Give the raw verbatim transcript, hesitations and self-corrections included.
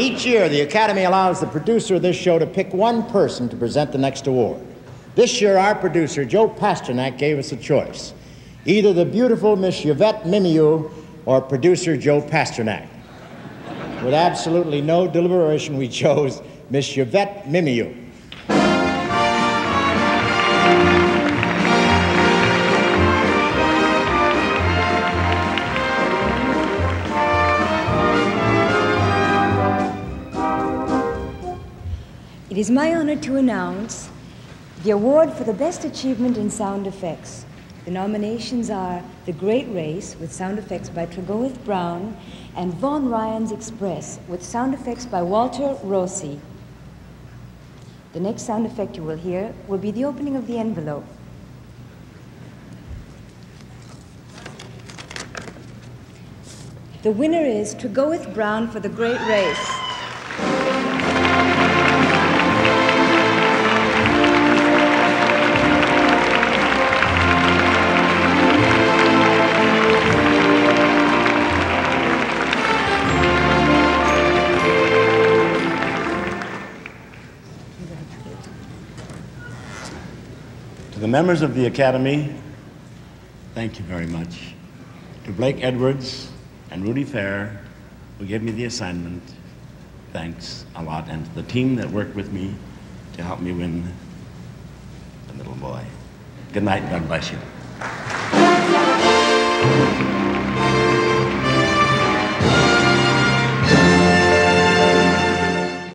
Each year, the Academy allows the producer of this show to pick one person to present the next award. This year, our producer, Joe Pasternak, gave us a choice. Either the beautiful Miss Yvette Mimieux or producer Joe Pasternak. With absolutely no deliberation, we chose Miss Yvette Mimieux. It is my honor to announce the award for the best achievement in sound effects. The nominations are The Great Race, with sound effects by Tregoweth Brown, and Von Ryan's Express, with sound effects by Walter Rossi. The next sound effect you will hear will be the opening of the envelope. The winner is Tregoweth Brown for The Great Race. To the members of the Academy, thank you very much. To Blake Edwards and Rudy Fair, who gave me the assignment, thanks a lot. And to the team that worked with me to help me win the little boy. Good night, and God bless you.